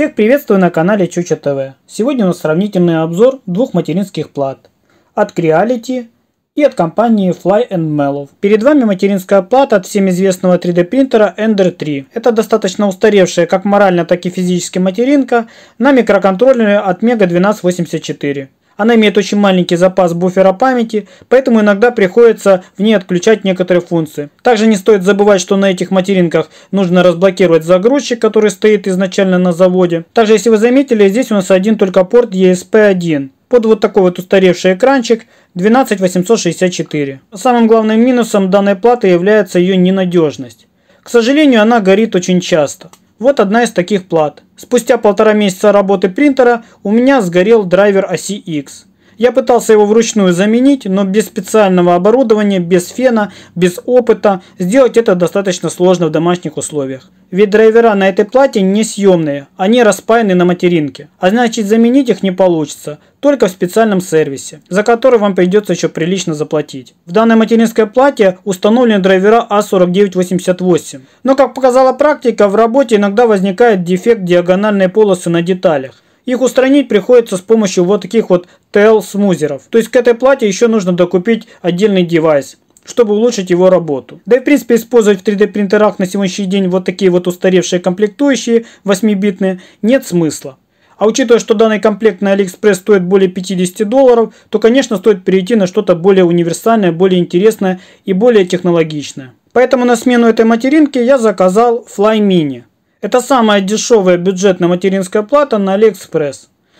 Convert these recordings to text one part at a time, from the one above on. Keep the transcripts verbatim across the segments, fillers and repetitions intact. Всех приветствую на канале Чуча ТВ. Сегодня у нас сравнительный обзор двух материнских плат от Creality и от компании Fly and Mellow. Перед вами материнская плата от всем известного три дэ принтера Эндер три. Это достаточно устаревшая как морально, так и физически материнка на микроконтроллере от Мега тысяча двести восемьдесят четыре. Она имеет очень маленький запас буфера памяти, поэтому иногда приходится в ней отключать некоторые функции. Также не стоит забывать, что на этих материнках нужно разблокировать загрузчик, который стоит изначально на заводе. Также, если вы заметили, здесь у нас один только порт и эс пи один. Под вот такой вот устаревший экранчик двенадцать тысяч восемьсот шестьдесят четыре. Самым главным минусом данной платы является ее ненадежность. К сожалению, она горит очень часто. Вот одна из таких плат. Спустя полтора месяца работы принтера у меня сгорел драйвер оси X. Я пытался его вручную заменить, но без специального оборудования, без фена, без опыта сделать это достаточно сложно в домашних условиях. Ведь драйвера на этой плате несъемные, они распаяны на материнке. А значит, заменить их не получится, только в специальном сервисе, за который вам придется еще прилично заплатить. В данной материнской плате установлены драйвера А четыре девять восемь восемь. Но, как показала практика, в работе иногда возникает дефект диагональной полосы на деталях. Их устранить приходится с помощью вот таких вот ти эл-смузеров. То есть к этой плате еще нужно докупить отдельный девайс, чтобы улучшить его работу. Да и в принципе использовать в три дэ принтерах на сегодняшний день вот такие вот устаревшие комплектующие восьмибитные нет смысла. А учитывая, что данный комплект на AliExpress стоит более пятидесяти долларов, то, конечно, стоит перейти на что-то более универсальное, более интересное и более технологичное. Поэтому на смену этой материнке я заказал Fly Mini. Это самая дешевая бюджетная материнская плата на AliExpress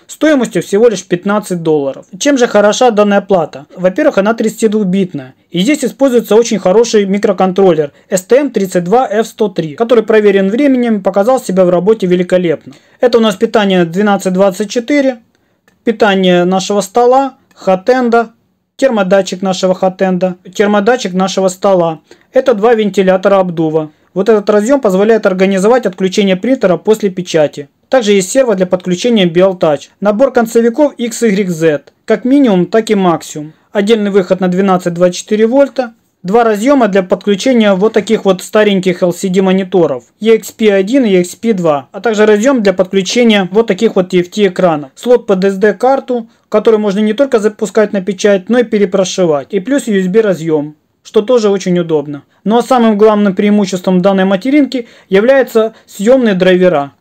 стоимостью всего лишь пятнадцать долларов. Чем же хороша данная плата? Во-первых, она тридцатидвухбитная. И здесь используется очень хороший микроконтроллер эс ти эм тридцать два эф сто три, который проверен временем и показал себя в работе великолепно. Это у нас питание двенадцать двадцать четыре, питание нашего стола, хот-энда, термодатчик нашего хот-энда, термодатчик нашего стола. Это два вентилятора обдува. Вот этот разъем позволяет организовать отключение принтера после печати. Также есть серво для подключения би эл тауч. Набор концевиков икс игрек зет, как минимум, так и максимум. Отдельный выход на двенадцать двадцать четыре вольта. Два разъема для подключения вот таких вот стареньких эл си ди мониторов и экс пи один и и экс пи два, а также разъем для подключения вот таких вот ти эф ти экранов. Слот под эс ди карту, который можно не только запускать на печать, но и перепрошивать. И плюс ю эс би разъем, что тоже очень удобно. Ну а самым главным преимуществом данной материнки являются съемные драйвера.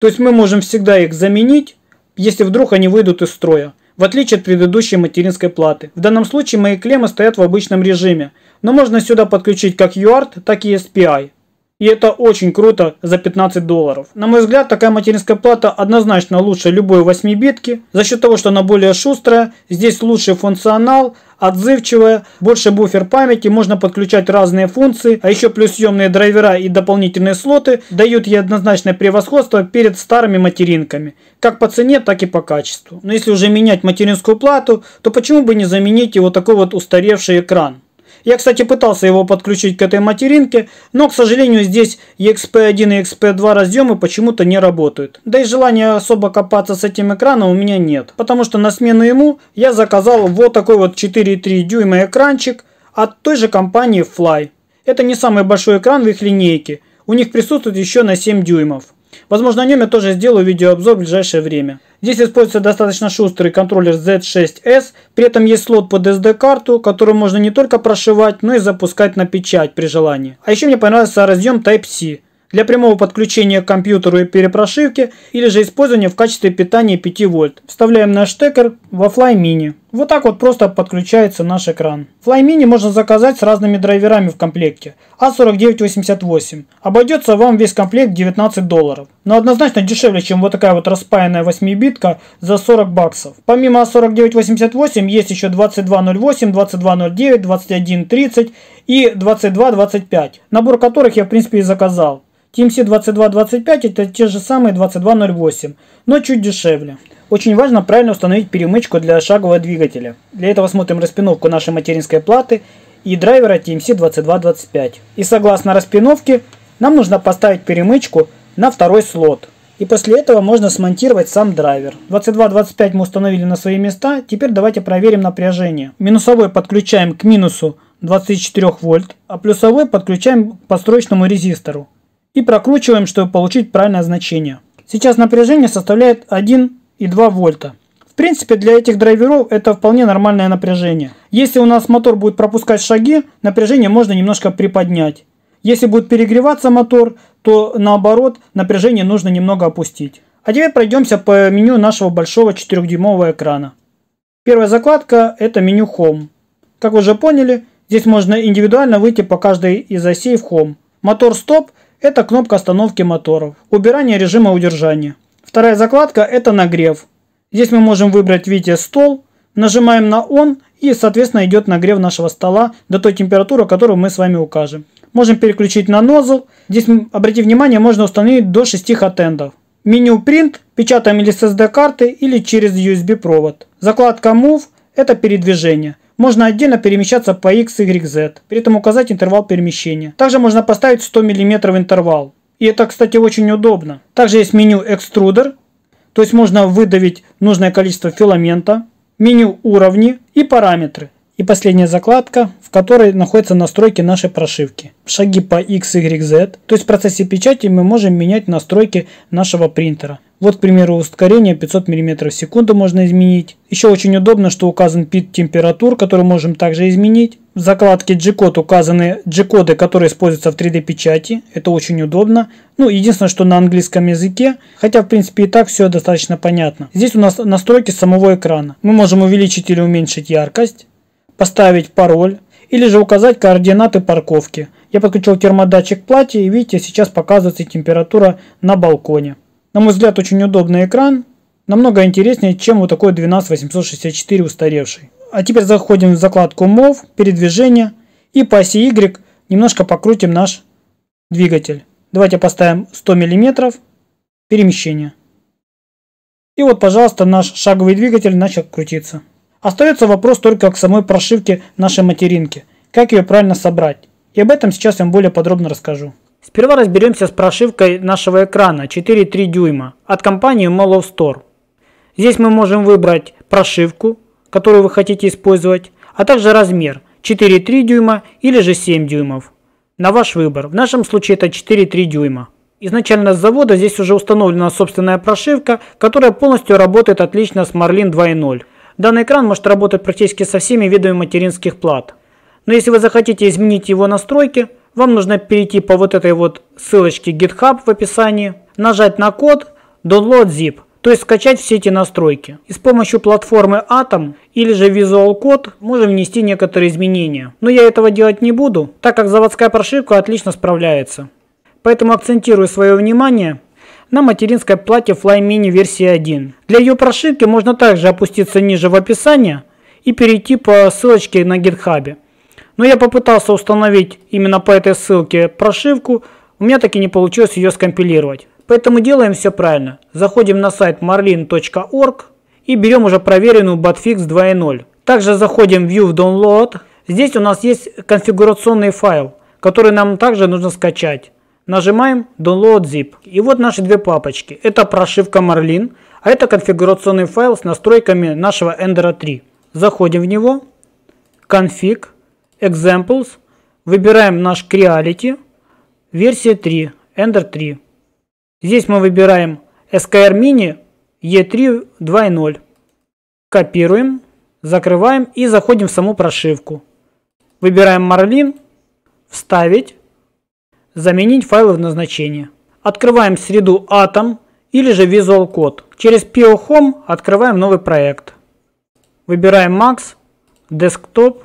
То есть мы можем всегда их заменить, если вдруг они выйдут из строя, в отличие от предыдущей материнской платы. В данном случае мои клеммы стоят в обычном режиме, но можно сюда подключить как ю а эр ти, так и эс пи ай. И это очень круто за пятнадцать долларов. На мой взгляд, такая материнская плата однозначно лучше любой восьмибитки. За счет того, что она более шустрая, здесь лучший функционал, отзывчивая, больше буфер памяти, можно подключать разные функции. А еще плюс съемные драйвера и дополнительные слоты дают ей однозначное превосходство перед старыми материнками. Как по цене, так и по качеству. Но если уже менять материнскую плату, то почему бы не заменить и вот такой вот устаревший экран? Я, кстати, пытался его подключить к этой материнке, но, к сожалению, здесь и экс пи один и и экс пи два разъемы почему-то не работают. Да и желания особо копаться с этим экраном у меня нет, потому что на смену ему я заказал вот такой вот четыре и три десятых дюйма экранчик от той же компании Fly. Это не самый большой экран в их линейке, у них присутствует еще на семь дюймов. Возможно, о нем я тоже сделаю видеообзор в ближайшее время. Здесь используется достаточно шустрый контроллер зет шесть эс, при этом есть слот под эс ди-карту, который можно не только прошивать, но и запускать на печать при желании. А еще мне понравился разъем тайп си для прямого подключения к компьютеру и перепрошивки, или же использования в качестве питания пяти вольт. Вставляем наш штекер во Fly Mini. Вот так вот просто подключается наш экран. Fly Mini можно заказать с разными драйверами в комплекте. А четыре девять восемь восемь. Обойдется вам весь комплект девятнадцать долларов. Но однозначно дешевле, чем вот такая вот распаянная восьмибитка за сорок баксов. Помимо А четыре девять восемь восемь есть еще двадцать два ноль восемь, двадцать два ноль девять, двадцать один тридцать и двадцать два двадцать пять, набор которых я в принципе и заказал. ти эм си двадцать два двадцать пять это те же самые двадцать два ноль восемь, но чуть дешевле. Очень важно правильно установить перемычку для шагового двигателя. Для этого смотрим распиновку нашей материнской платы и драйвера ти эм си двадцать два двадцать пять. И согласно распиновке нам нужно поставить перемычку на второй слот. И после этого можно смонтировать сам драйвер. двадцать два двадцать пять мы установили на свои места. Теперь давайте проверим напряжение. Минусовой подключаем к минусу двадцати четырёх вольт, а плюсовой подключаем к подстроечному резистору. И прокручиваем, чтобы получить правильное значение. Сейчас напряжение составляет один и два вольта. В принципе, для этих драйверов это вполне нормальное напряжение. Если у нас мотор будет пропускать шаги, напряжение можно немножко приподнять. Если будет перегреваться мотор, то наоборот, напряжение нужно немного опустить. А теперь пройдемся по меню нашего большого четырёхдюймового экрана. Первая закладка — это меню Home. Как вы уже поняли, здесь можно индивидуально выйти по каждой из осей в Home. Мотор Stop — это кнопка остановки моторов. Убирание режима удержания. Вторая закладка — это нагрев. Здесь мы можем выбрать, видите, стол. Нажимаем на Он, и соответственно идет нагрев нашего стола до той температуры, которую мы с вами укажем. Можем переключить на нозл. Здесь, обратите внимание, можно установить до шести хот-эндов. Меню Print — печатаем или с эс ди-карты, или через ю эс би-провод. Закладка Move — это передвижение. Можно отдельно перемещаться по X, Y, Z. При этом указать интервал перемещения. Также можно поставить сто миллиметров интервал. И это, кстати, очень удобно. Также есть меню Extruder. То есть можно выдавить нужное количество филамента. Меню Уровни и Параметры. И последняя закладка, в которой находятся настройки нашей прошивки. Шаги по X, Y, Z. То есть в процессе печати мы можем менять настройки нашего принтера. Вот, к примеру, ускорение пятьсот миллиметров в секунду можно изменить. Еще очень удобно, что указан пик температур, который можем также изменить. В закладке G-код указаны G-коды, которые используются в три дэ-печати. Это очень удобно. Ну, единственное, что на английском языке. Хотя, в принципе, и так все достаточно понятно. Здесь у нас настройки самого экрана. Мы можем увеличить или уменьшить яркость, поставить пароль или же указать координаты парковки. Я подключил термодатчик к плате, и видите, сейчас показывается температура на балконе. На мой взгляд, очень удобный экран, намного интереснее, чем вот такой двенадцать восемьсот шестьдесят четыре устаревший. А теперь заходим в закладку Move, передвижение, и по оси Y немножко покрутим наш двигатель. Давайте поставим сто миллиметров, перемещение. И вот, пожалуйста, наш шаговый двигатель начал крутиться. Остается вопрос только к самой прошивке нашей материнки, как ее правильно собрать. И об этом сейчас я вам более подробно расскажу. Сперва разберемся с прошивкой нашего экрана четыре и три десятых дюйма от компании Mellow Store. Здесь мы можем выбрать прошивку, которую вы хотите использовать, а также размер четыре и три десятых дюйма или же семь дюймов. На ваш выбор. В нашем случае это четыре и три десятых дюйма. Изначально с завода здесь уже установлена собственная прошивка, которая полностью работает отлично с Marlin два ноль. Данный экран может работать практически со всеми видами материнских плат. Но если вы захотите изменить его настройки, вам нужно перейти по вот этой вот ссылочке GitHub в описании, нажать на код Download Zip, то есть скачать все эти настройки. И с помощью платформы Atom или же Visual Code можем внести некоторые изменения. Но я этого делать не буду, так как заводская прошивка отлично справляется. Поэтому акцентирую свое внимание на материнской плате Fly Mini версии один. Для ее прошивки можно также опуститься ниже в описании и перейти по ссылочке на GitHub. Но я попытался установить именно по этой ссылке прошивку, у меня так и не получилось ее скомпилировать. Поэтому делаем все правильно. Заходим на сайт marlin точка орг и берем уже проверенную Botfix два ноль. Также заходим в View Download. Здесь у нас есть конфигурационный файл, который нам также нужно скачать. Нажимаем Download Zip. И вот наши две папочки. Это прошивка Marlin, а это конфигурационный файл с настройками нашего Эндер три. Заходим в него. Config. Examples, выбираем наш Creality, версия три, Эндер три. Здесь мы выбираем эс кей ар мини и три два ноль. Копируем, закрываем и заходим в саму прошивку. Выбираем Marlin, вставить, заменить файлы в назначении. Открываем среду Atom или же Visual Code. Через Pio Home открываем новый проект. Выбираем Max, Desktop.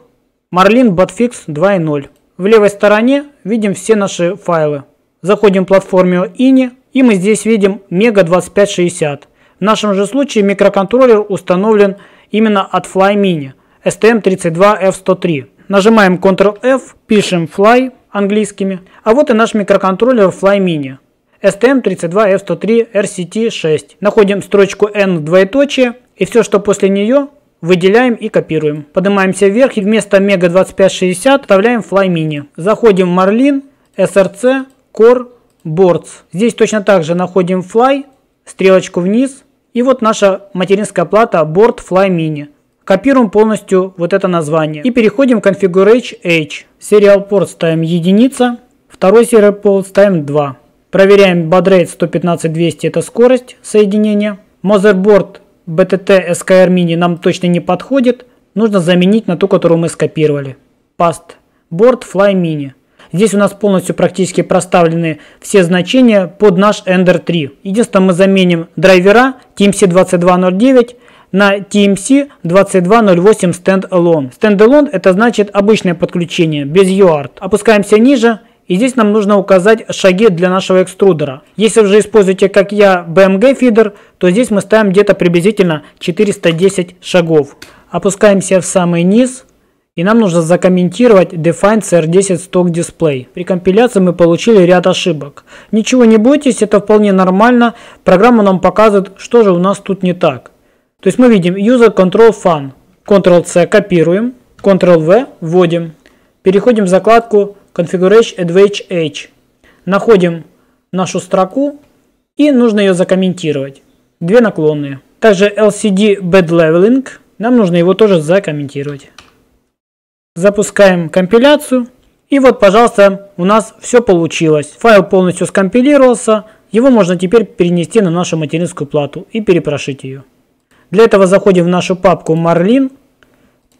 Marlin Botfix два ноль. В левой стороне видим все наши файлы. Заходим в платформу Ini, и мы здесь видим Мега двадцать пять шестьдесят. В нашем же случае микроконтроллер установлен именно от Fly Mini эс ти эм тридцать два эф сто три. Нажимаем контрол эф, пишем Fly английскими. А вот и наш микроконтроллер Fly Mini эс ти эм тридцать два эф сто три эр си ти шесть. Находим строчку N в двоеточие, и все, что после нее, выделяем и копируем. Поднимаемся вверх и вместо Мега двадцать пять шестьдесят вставляем Fly Mini. Заходим в Marlin, эс эр си, Core, Boards. Здесь точно так же находим Fly, стрелочку вниз. И вот наша материнская плата Board Fly Mini. Копируем полностью вот это название. И переходим в Configuration H. Serial Port ставим единица, второй Serial Port ставим два. Проверяем Bad Rate сто пятнадцать двести, это скорость соединения. Motherboard би ти ти эс кей ар Mini нам точно не подходит. Нужно заменить на ту, которую мы скопировали. Past Board Fly Mini. Здесь у нас полностью практически проставлены все значения под наш Эндер три. Единственное, мы заменим драйвера ти эм си двадцать два ноль девять на ти эм си двадцать два ноль восемь Standalone. Standalone это значит обычное подключение, без ю а эр ти. Опускаемся ниже. И здесь нам нужно указать шаги для нашего экструдера. Если вы же используете, как я, би эм джи feeder, то здесь мы ставим где-то приблизительно четыреста десять шагов. Опускаемся в самый низ. И нам нужно закомментировать Define си ар десять Stock Display. При компиляции мы получили ряд ошибок. Ничего не бойтесь, это вполне нормально. Программа нам показывает, что же у нас тут не так. То есть мы видим User Control Fun. Ctrl-C копируем. Ctrl-V вводим. Переходим в закладку Configuration H. Находим нашу строку и нужно ее закомментировать. Две наклонные. Также эл си ди Bad Leveling. Нам нужно его тоже закомментировать. Запускаем компиляцию. И вот, пожалуйста, у нас все получилось. Файл полностью скомпилировался. Его можно теперь перенести на нашу материнскую плату и перепрошить ее. Для этого заходим в нашу папку Marlin,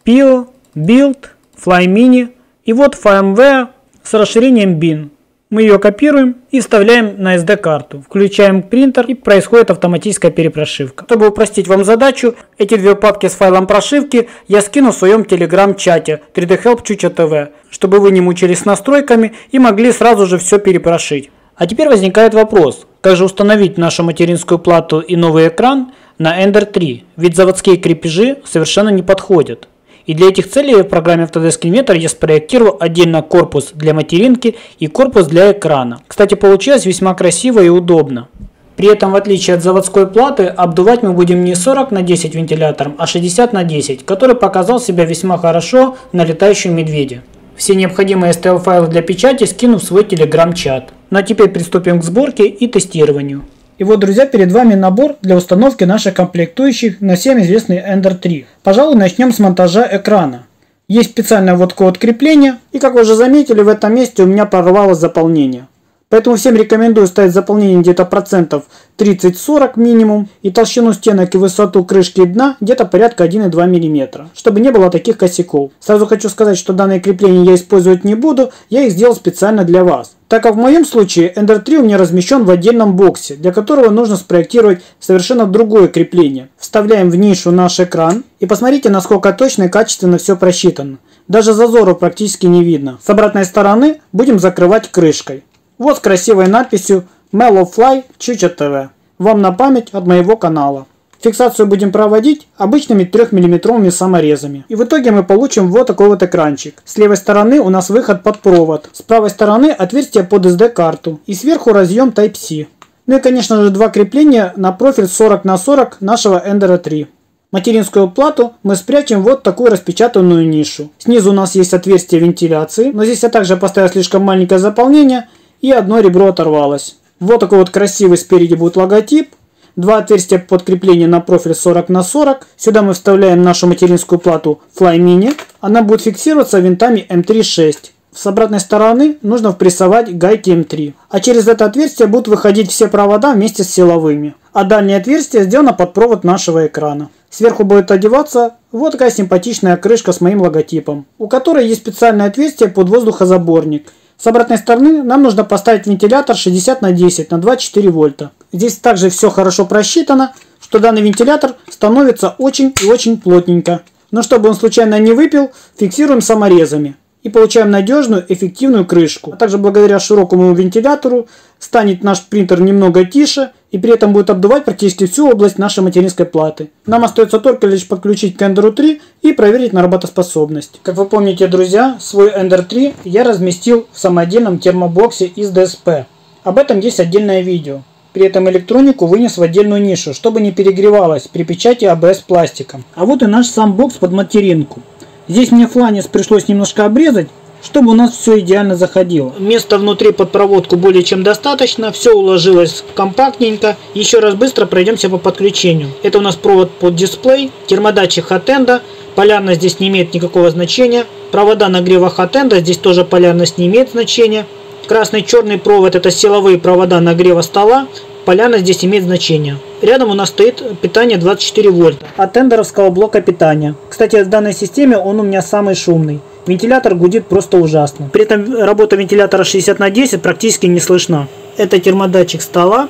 Pio, Build, Fly Mini. И вот firmware с расширением bin. Мы ее копируем и вставляем на эс ди-карту. Включаем принтер и происходит автоматическая перепрошивка. Чтобы упростить вам задачу, эти две папки с файлом прошивки я скину в своем телеграм-чате три дэ Help Чуча ТВ, чтобы вы не мучились с настройками и могли сразу же все перепрошить. А теперь возникает вопрос, как же установить нашу материнскую плату и новый экран на Эндер три, ведь заводские крепежи совершенно не подходят. И для этих целей в программе Autodesk Inventor я спроектировал отдельно корпус для материнки и корпус для экрана. Кстати, получилось весьма красиво и удобно. При этом, в отличие от заводской платы, обдувать мы будем не сорок на десять вентилятором, а шестьдесят на десять, который показал себя весьма хорошо на летающем медведе. Все необходимые эс ти эл-файлы для печати скину в свой телеграм-чат. Ну а теперь приступим к сборке и тестированию. И вот, друзья, перед вами набор для установки наших комплектующих на всем известный Эндер три. Пожалуй, начнем с монтажа экрана. Есть специальное вот такое вот крепление. И как вы уже заметили, в этом месте у меня порвалось заполнение. Поэтому всем рекомендую ставить заполнение где-то процентов тридцать-сорок минимум. И толщину стенок и высоту крышки и дна где-то порядка один и два миллиметра. Чтобы не было таких косяков. Сразу хочу сказать, что данные крепления я использовать не буду. Я их сделал специально для вас. Так как в моем случае Эндер три у меня размещен в отдельном боксе, для которого нужно спроектировать совершенно другое крепление. Вставляем в нишу наш экран и посмотрите, насколько точно и качественно все просчитано. Даже зазору практически не видно. С обратной стороны будем закрывать крышкой. Вот с красивой надписью Mellow Fly ChuchaTV. Вам на память от моего канала. Фиксацию будем проводить обычными трёхмиллиметровыми саморезами. И в итоге мы получим вот такой вот экранчик. С левой стороны у нас выход под провод. С правой стороны отверстие под эс ди-карту. И сверху разъем тайп си. Ну и, конечно же, два крепления на профиль сорок на сорок нашего Эндера три. Материнскую плату мы спрячем в вот такую распечатанную нишу. Снизу у нас есть отверстие вентиляции. Но здесь я также поставил слишком маленькое заполнение. И одно ребро оторвалось. Вот такой вот красивый спереди будет логотип. Два отверстия под крепление на профиль сорок на сорок. Сюда мы вставляем нашу материнскую плату Fly Mini. Она будет фиксироваться винтами эм три шесть. С обратной стороны нужно впрессовать гайки эм три. А через это отверстие будут выходить все провода вместе с силовыми. А дальнее отверстие сделано под провод нашего экрана. Сверху будет одеваться вот такая симпатичная крышка с моим логотипом, у которой есть специальное отверстие под воздухозаборник. С обратной стороны нам нужно поставить вентилятор шестьдесят на десять на двадцать четыре вольта. Здесь также все хорошо просчитано, что данный вентилятор становится очень и очень плотненько. Но чтобы он случайно не выпил, фиксируем саморезами. И получаем надежную, эффективную крышку. А также благодаря широкому вентилятору станет наш принтер немного тише. И при этом будет обдувать практически всю область нашей материнской платы. Нам остается только лишь подключить к Эндеру три и проверить на работоспособность. Как вы помните, друзья, свой Эндер три я разместил в самодельном термобоксе из дэ эс пэ. Об этом есть отдельное видео. При этом электронику вынес в отдельную нишу, чтобы не перегревалась при печати а бэ эс пластиком. А вот и наш сам бокс под материнку. Здесь мне фланец пришлось немножко обрезать, чтобы у нас все идеально заходило. Места внутри под проводку более чем достаточно. Все уложилось компактненько. Еще раз быстро пройдемся по подключению. Это у нас провод под дисплей, термодатчик хот-энда. Полярность здесь не имеет никакого значения. Провода нагрева хот-энда, здесь тоже полярность не имеет значения. Красный и черный провод – это силовые провода нагрева стола. Поляна здесь имеет значение. Рядом у нас стоит питание двадцать четыре вольта от эндеровского блока питания. Кстати, в данной системе он у меня самый шумный. Вентилятор гудит просто ужасно. При этом работа вентилятора шестьдесят на десять практически не слышна. Это термодатчик стола,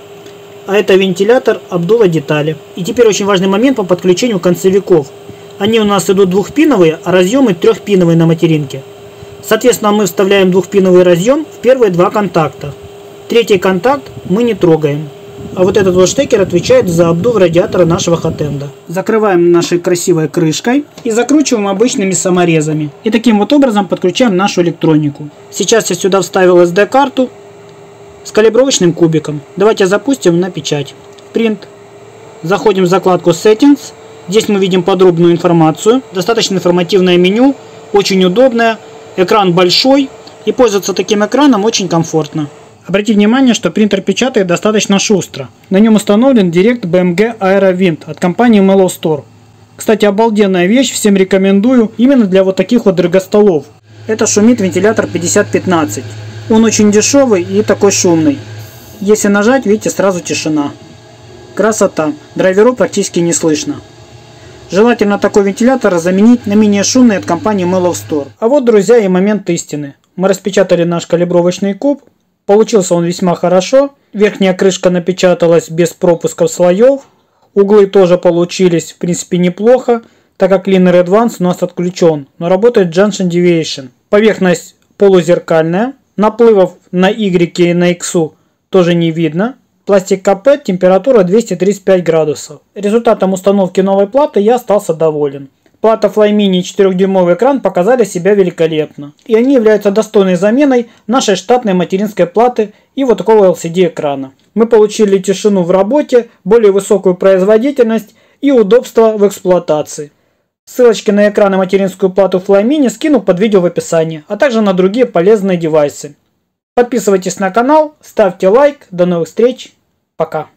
а это вентилятор обдува детали. И теперь очень важный момент по подключению концевиков. Они у нас идут двухпиновые, а разъемы трехпиновые на материнке. Соответственно, мы вставляем двухпиновый разъем в первые два контакта. Третий контакт мы не трогаем. А вот этот вот штекер отвечает за обдув радиатора нашего хот-энда. Закрываем нашей красивой крышкой и закручиваем обычными саморезами. И таким вот образом подключаем нашу электронику. Сейчас я сюда вставил эс ди-карту с калибровочным кубиком. Давайте запустим на печать. Принт. Заходим в закладку Settings. Здесь мы видим подробную информацию. Достаточно информативное меню, очень удобное. Экран большой, и пользоваться таким экраном очень комфортно. Обратите внимание, что принтер печатает достаточно шустро. На нем установлен директ би эм джи AeroWind от компании Mellow Store. Кстати, обалденная вещь, всем рекомендую, именно для вот таких вот дорогостолов. Это шумит вентилятор пятьдесят пятнадцать. Он очень дешевый и такой шумный. Если нажать, видите, сразу тишина. Красота, драйверов практически не слышно. Желательно такой вентилятор заменить на менее шумный от компании Mellow Store. А вот, друзья, и момент истины. Мы распечатали наш калибровочный куб. Получился он весьма хорошо. Верхняя крышка напечаталась без пропусков слоев. Углы тоже получились, в принципе, неплохо, так как Linear Advance у нас отключен, но работает Junction Deviation. Поверхность полузеркальная. Наплывов на Y и на X тоже не видно. Пластик КП, температура двести тридцать пять градусов. Результатом установки новой платы я остался доволен. Плата Fly Mini и четырёхдюймовый экран показали себя великолепно. И они являются достойной заменой нашей штатной материнской платы и вот такого эл си ди экрана. Мы получили тишину в работе, более высокую производительность и удобство в эксплуатации. Ссылочки на экран и материнскую плату Fly Mini скину под видео в описании, а также на другие полезные девайсы. Подписывайтесь на канал, ставьте лайк, до новых встреч, пока!